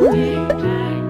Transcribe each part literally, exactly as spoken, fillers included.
Ding, dang.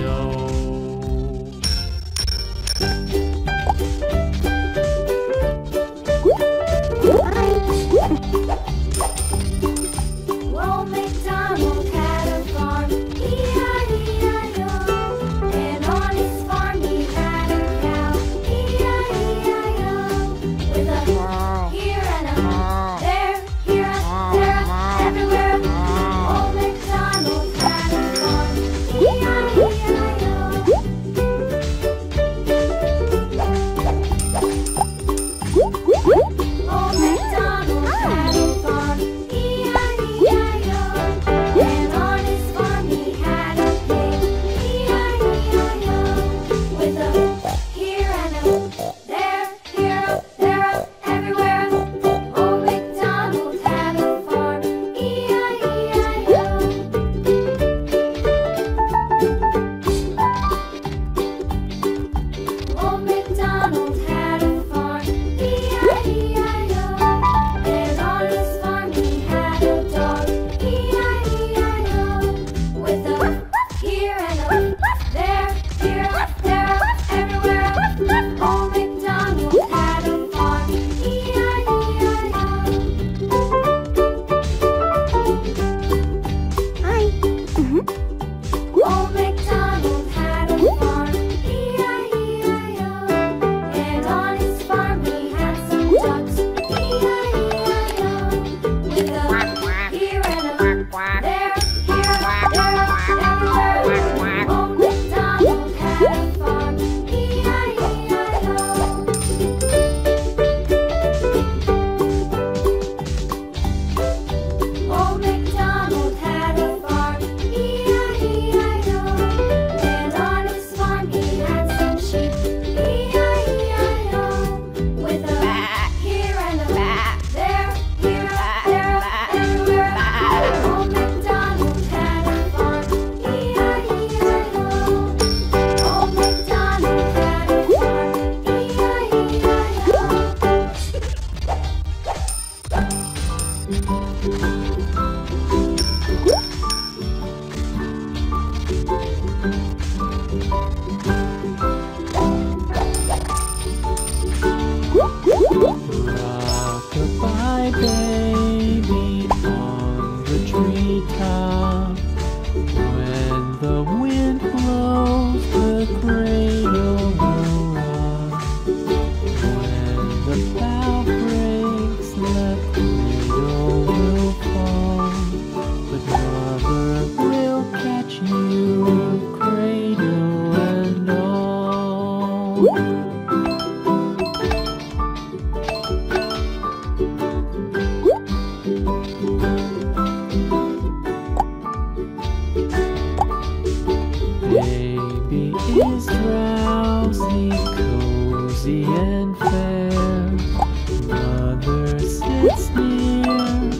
rosy and fair. Mother sits near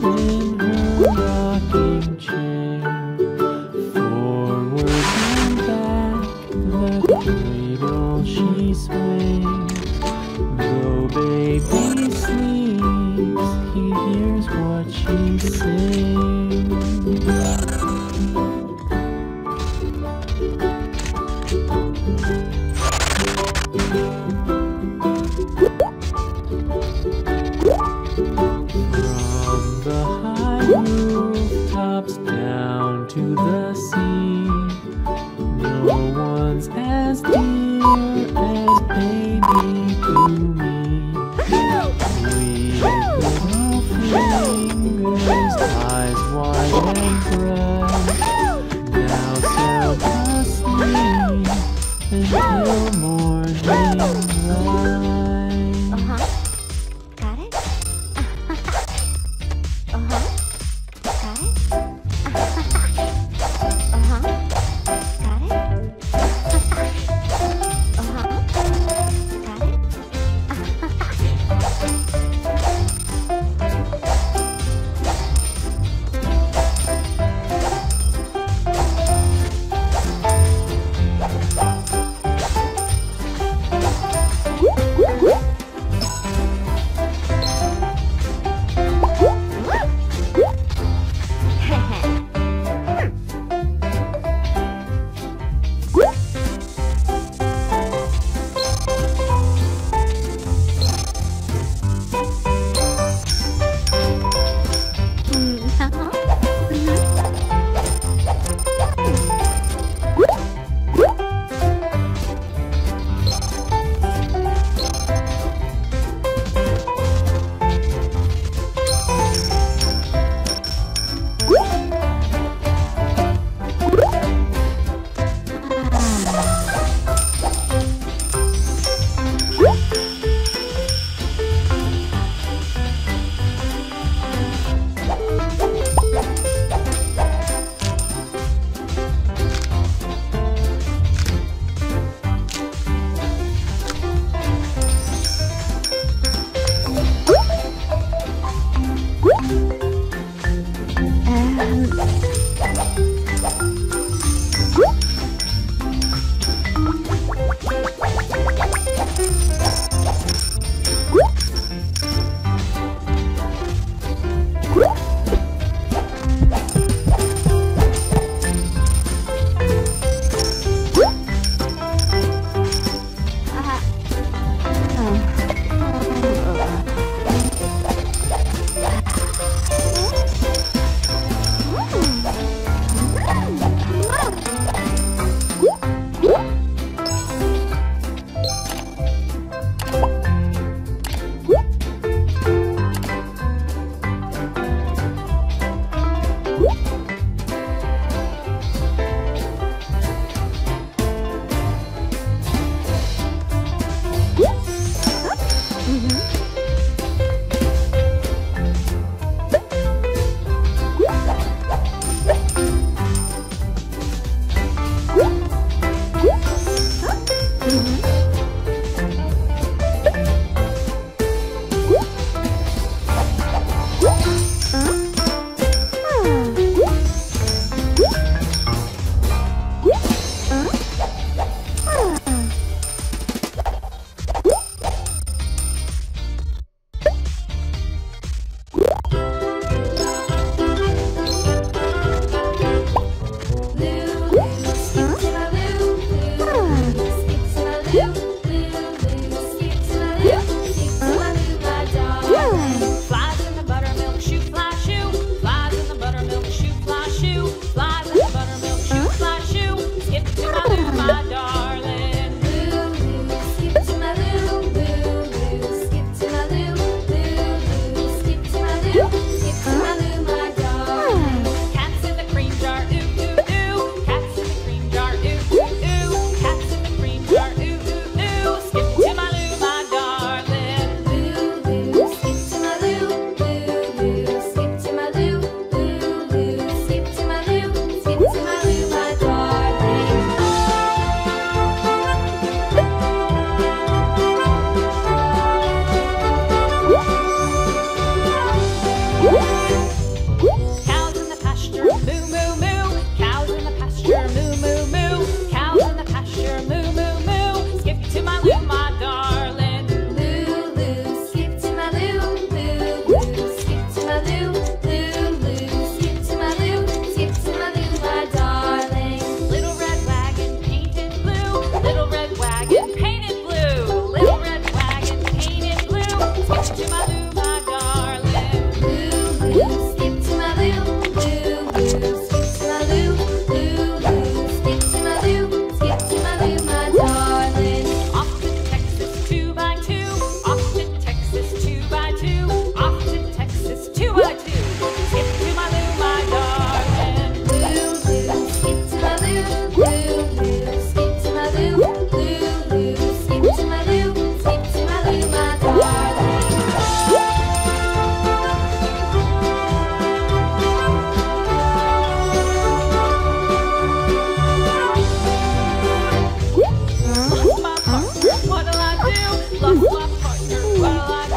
in her rocking chair. Forward and back the cradle she swings. Though baby sleeps, he hears what she sings. Down to the sea, no one's as dear as baby to me. Sweet little fingers, eyes wide lost my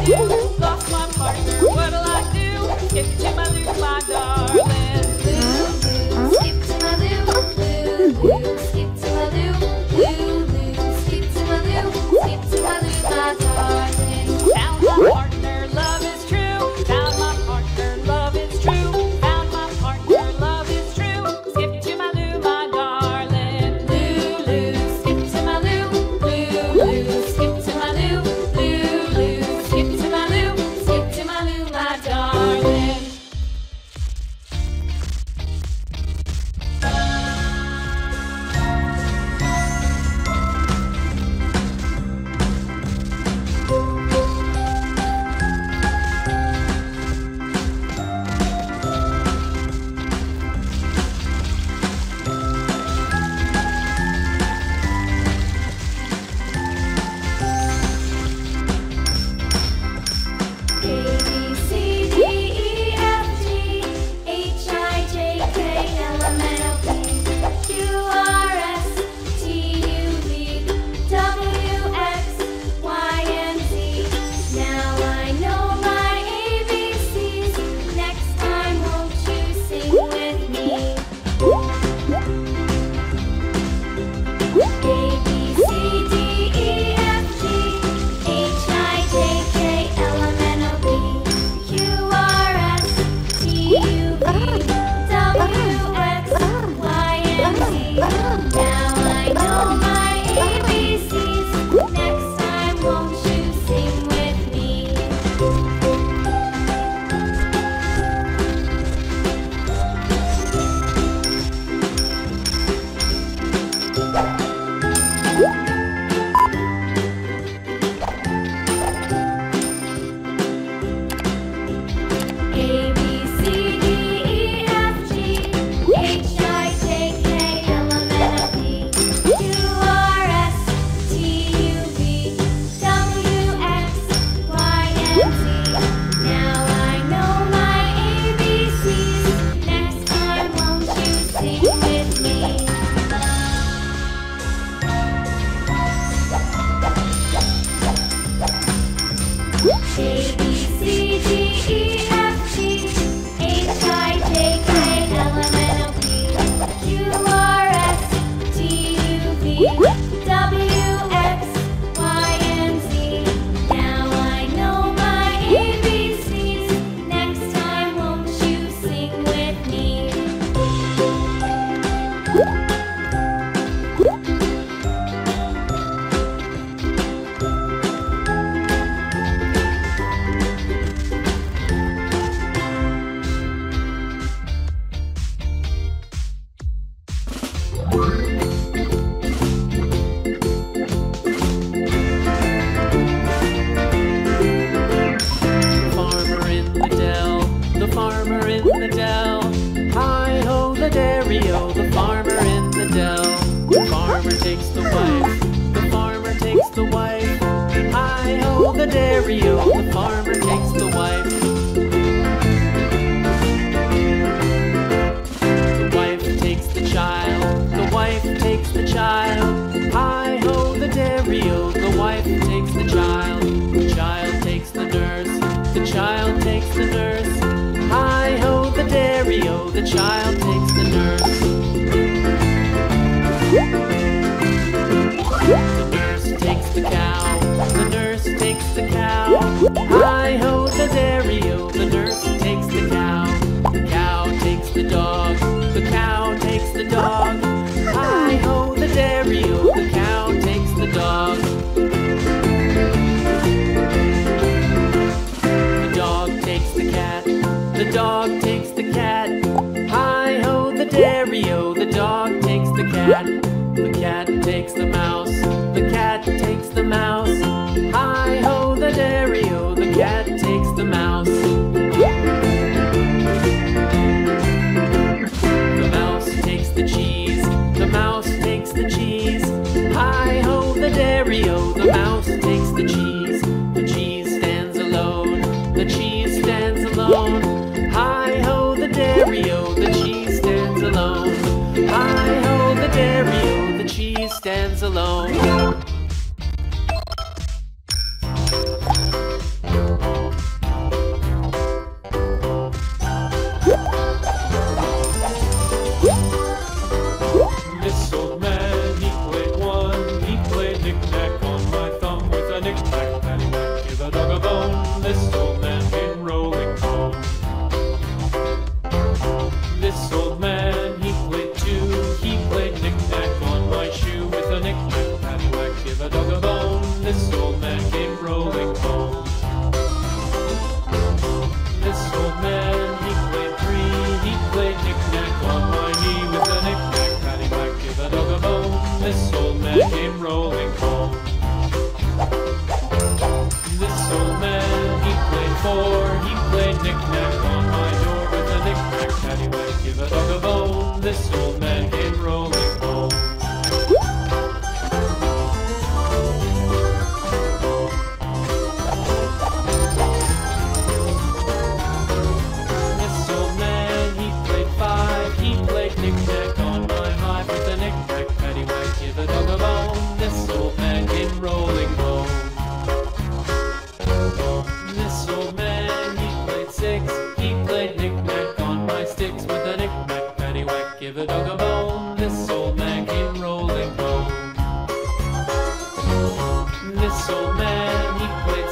partner, what'll I do? Lost my partner, what'll I do? Skip to my loo, my darling. Loo, loo, skip to my loo. Loo, loo, skip to my loo. Loo, loo, skip to my loo. Skip to my loo, my darling. Found my partner, love is true. Found my partner, love is true. Found my partner, love is true. Skip to my loo, my darling. Loo, loo, skip to my loo. Loo, loo, skip to my loo. Loo, loo, skip to my loo. Skip to my loo, my darling. The cat takes the mouse. Hi ho, the dairy-o, the cat.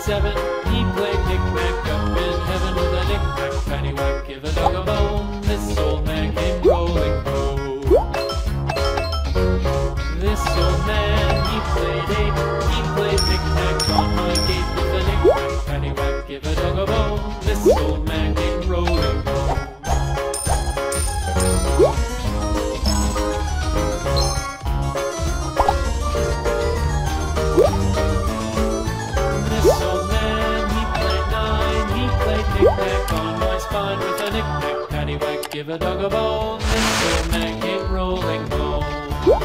seven, he played knick-knack up in heaven with a knick-knack, paddywhack, give a dog a bone. This old man came rolling home. This old man, he played eight, he played knick-knack on my gate with a knick-knack, paddywhack, give a dog a bone. This old man came rolling home. With a knick-knack, paddywhack, give a dog a bone. This old man came rolling home.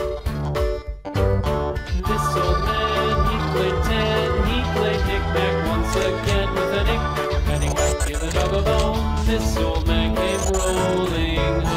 This old man, he played ten, he played knick-knack once again with a knick-knack, paddywhack, give a dog a bone. This old man came rolling home.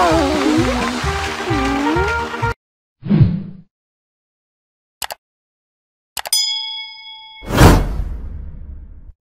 Oh.